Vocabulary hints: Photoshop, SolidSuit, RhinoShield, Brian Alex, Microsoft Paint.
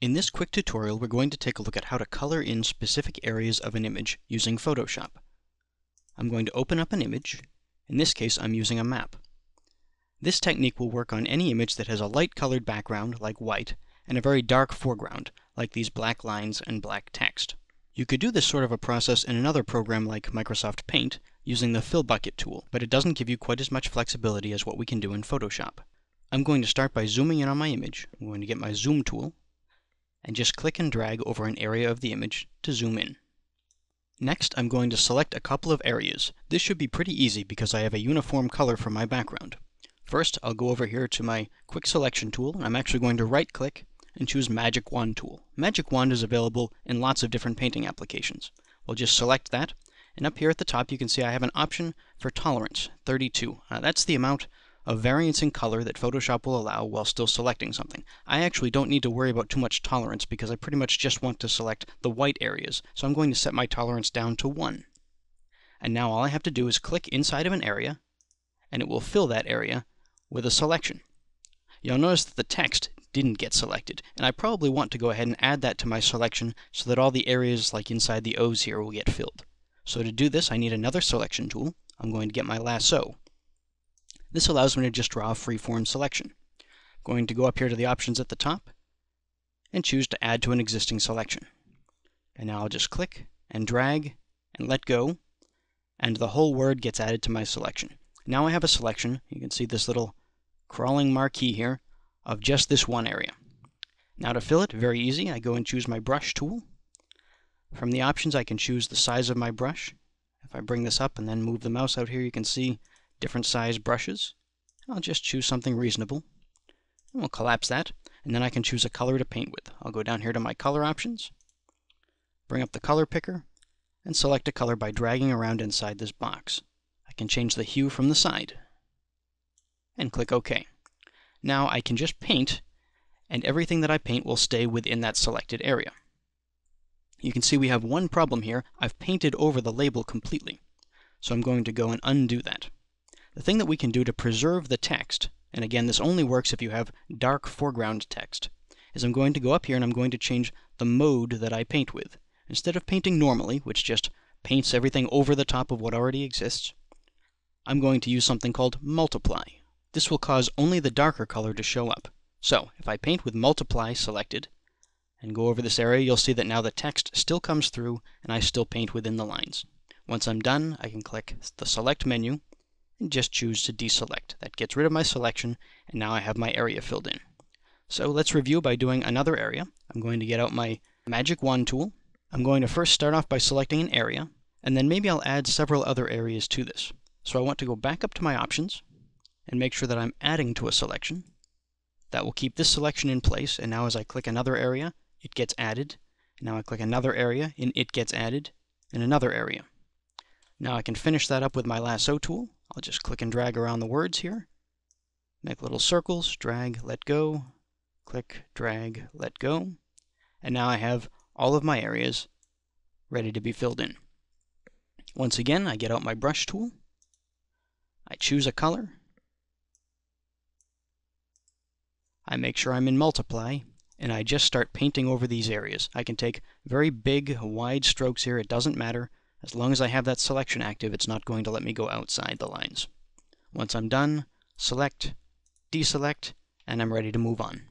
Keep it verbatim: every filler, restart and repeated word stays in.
In this quick tutorial, we're going to take a look at how to color in specific areas of an image using Photoshop. I'm going to open up an image. In this case, I'm using a map. This technique will work on any image that has a light-colored background, like white, and a very dark foreground, like these black lines and black text. You could do this sort of a process in another program like Microsoft Paint using the Fill Bucket tool, but it doesn't give you quite as much flexibility as what we can do in Photoshop. I'm going to start by zooming in on my image. I'm going to get my Zoom tool, and just click and drag over an area of the image to zoom in. Next, I'm going to select a couple of areas. This should be pretty easy because I have a uniform color for my background. First, I'll go over here to my Quick Selection tool, and I'm actually going to right-click and choose Magic Wand tool. Magic Wand is available in lots of different painting applications. We'll just select that, and up here at the top you can see I have an option for Tolerance, thirty-two. Now, that's the amount of variance in color that Photoshop will allow while still selecting something. I actually don't need to worry about too much tolerance because I pretty much just want to select the white areas, so I'm going to set my tolerance down to one. And now all I have to do is click inside of an area, and it will fill that area with a selection. You'll notice that the text didn't get selected, and I probably want to go ahead and add that to my selection so that all the areas like inside the O's here will get filled. So to do this, I need another selection tool. I'm going to get my lasso. This allows me to just draw a freeform selection. I'm going to go up here to the options at the top and choose to add to an existing selection. And now I'll just click and drag and let go, and the whole word gets added to my selection. Now I have a selection. You can see this little crawling marquee here of just this one area. Now to fill it, very easy. I go and choose my brush tool. From the options, I can choose the size of my brush. If I bring this up and then move the mouse out here, you can see different size brushes. I'll just choose something reasonable, and we'll collapse that, and then I can choose a color to paint with. I'll go down here to my color options, bring up the color picker, and select a color by dragging around inside this box. I can change the hue from the side, and click OK. Now I can just paint, and everything that I paint will stay within that selected area. You can see we have one problem here. I've painted over the label completely, so I'm going to go and undo that. The thing that we can do to preserve the text, and again this only works if you have dark foreground text, is I'm going to go up here and I'm going to change the mode that I paint with. Instead of painting normally, which just paints everything over the top of what already exists, I'm going to use something called Multiply. This will cause only the darker color to show up. So if I paint with Multiply selected and go over this area, you'll see that now the text still comes through and I still paint within the lines. Once I'm done, I can click the Select menu and just choose to deselect. That gets rid of my selection, and now I have my area filled in. So let's review by doing another area. I'm going to get out my Magic Wand tool. I'm going to first start off by selecting an area, and then maybe I'll add several other areas to this. So I want to go back up to my options and make sure that I'm adding to a selection. That will keep this selection in place, and now as I click another area, it gets added. Now I click another area, and it gets added, and another area. Now I can finish that up with my lasso tool. I'll just click and drag around the words here, make little circles, drag, let go, click, drag, let go, and now I have all of my areas ready to be filled in. Once again, I get out my brush tool, I choose a color, I make sure I'm in Multiply, and I just start painting over these areas. I can take very big, wide strokes here, it doesn't matter. As long as I have that selection active, it's not going to let me go outside the lines. Once I'm done, select, deselect, and I'm ready to move on.